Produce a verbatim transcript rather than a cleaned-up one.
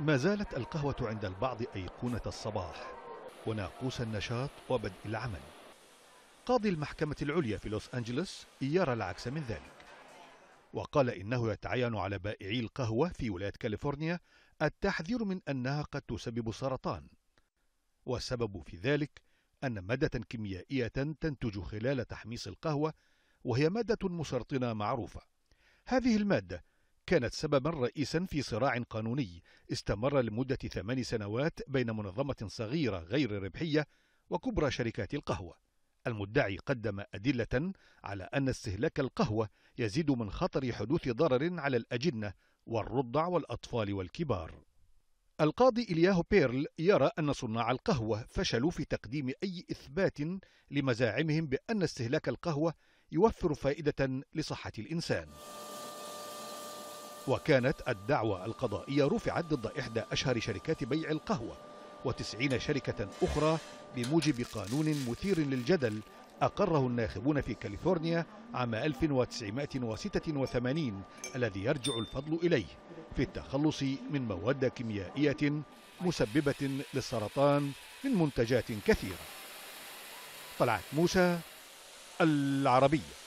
ما زالت القهوة عند البعض أيقونة الصباح وناقوس النشاط وبدء العمل. قاضي المحكمة العليا في لوس أنجلوس يرى العكس من ذلك، وقال إنه يتعين على بائعي القهوة في ولاية كاليفورنيا التحذير من أنها قد تسبب سرطان، والسبب في ذلك أن مادة كيميائية تنتج خلال تحميص القهوة وهي مادة مسرطنة معروفة. هذه المادة كانت سببا رئيسا في صراع قانوني استمر لمدة ثمان سنوات بين منظمة صغيرة غير ربحية وكبرى شركات القهوة. المدعي قدم أدلة على أن استهلاك القهوة يزيد من خطر حدوث ضرر على الأجنة والرضع والأطفال والكبار. القاضي إلياه بيرل يرى أن صناع القهوة فشلوا في تقديم أي إثبات لمزاعمهم بأن استهلاك القهوة يوفر فائدة لصحة الإنسان. وكانت الدعوى القضائية رفعت ضد إحدى أشهر شركات بيع القهوة وتسعين شركة أخرى بموجب قانون مثير للجدل أقره الناخبون في كاليفورنيا عام ألف وتسعمائة وستة وثمانين الذي يرجع الفضل إليه في التخلص من مواد كيميائية مسببة للسرطان من منتجات كثيرة. طلعت موسى، العربية.